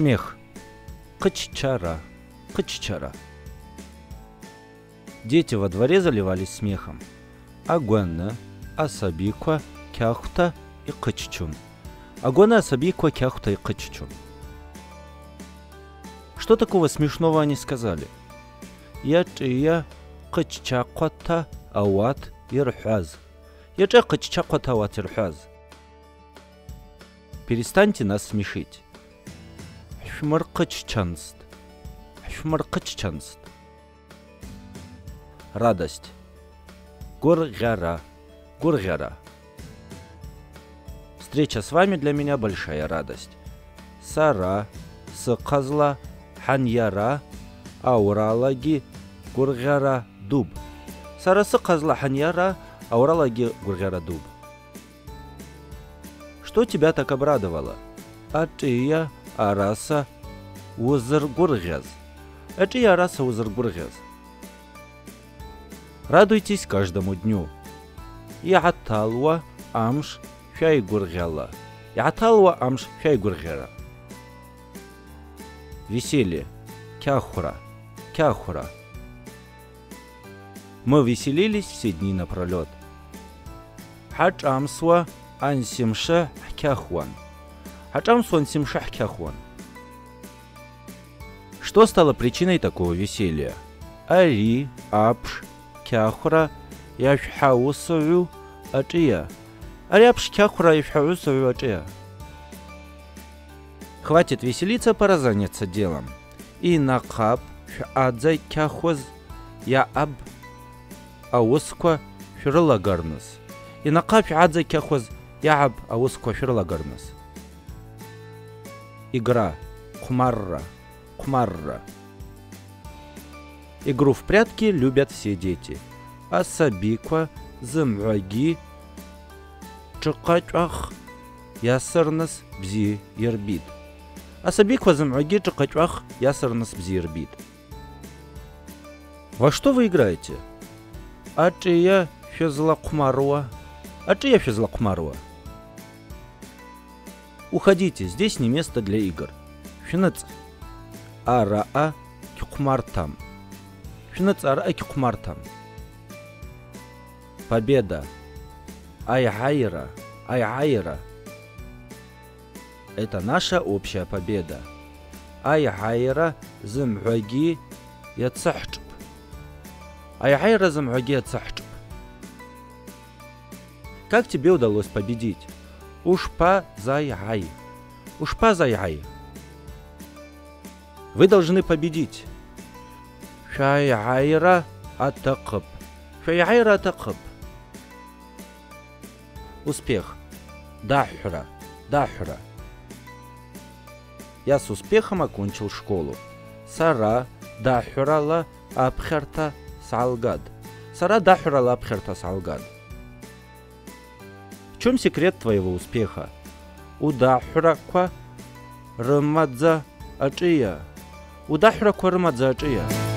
Смех. Кыччара, кыччара. Дети во дворе заливались смехом. Агуанна, асабиква, кяхта и кыччун. Агуанна, асабиква, кяхта и кыччун. Что такого смешного они сказали? Ячия, кыччаквата, ауат, ирхаз. Ячия, кыччаквата, ауат, ирхаз. Перестаньте нас смешить. Шмаркаччанст. Шмаркаччанст. Радость. Горгара. Горгара. Встреча с вами для меня большая радость. Сара, саказла, ханьяра, ауралаги, горгара, дуб. Сара, саказла, ханьяра, ауралаги, горгара, дуб. Что тебя так обрадовало? Атия, араса, узргургез. Атия, араса, узргургез. Радуйтесь каждому дню. Яталва, амш, хайгургела. Яталва, амш, хайгургела. Веселье. Кяхура. Кяхура. Мы веселились все дни напролет. Хадж амсва, ансимша, кяхуан. Хачамсуан симша, кяхуан. Что стало причиной такого веселья? Ари, апш, кяхура, яшхаусовю, атия. Ари, апш, кяхура, яшхаусовю, атия. Хватит веселиться, пора заняться делом. И накап, адзай, кяхуз, я аб, аусква, фюрлагарнус. И накап, адзай, кяхуз. Яб ауско фирлагарнас. Игра. Кумарра. Кумарра. Игру в прятки любят все дети. Асабиква, зымраги, чакачах, ясарнас, бзи, ербит. Асабиква, зымраги, чакачах, ясарнас, бзи, ербит. Во что вы играете? Ачия физла кумаруа. Ачия физла кумаруа. Уходите, здесь не место для игр. Финец араа кикумартам. Финец араа кикумартам. Победа. Айхайра. Айхайра. Это наша общая победа. Айхайра зимхаги яцахчб. Айхайра зимхаги яцахчб. Как тебе удалось победить? Ушпа зайхай. Ушпа зайхай. Вы должны победить. Шайхайра атакаб. Шайхайра атакаб. Успех. Дахра. Дахра. Я с успехом окончил школу. Сара дахрала абхерта салгад. Сара дахрала абхерта салгад. В чем секрет твоего успеха? Удахраква рмадза ачия. Удахраква рмадза ачия.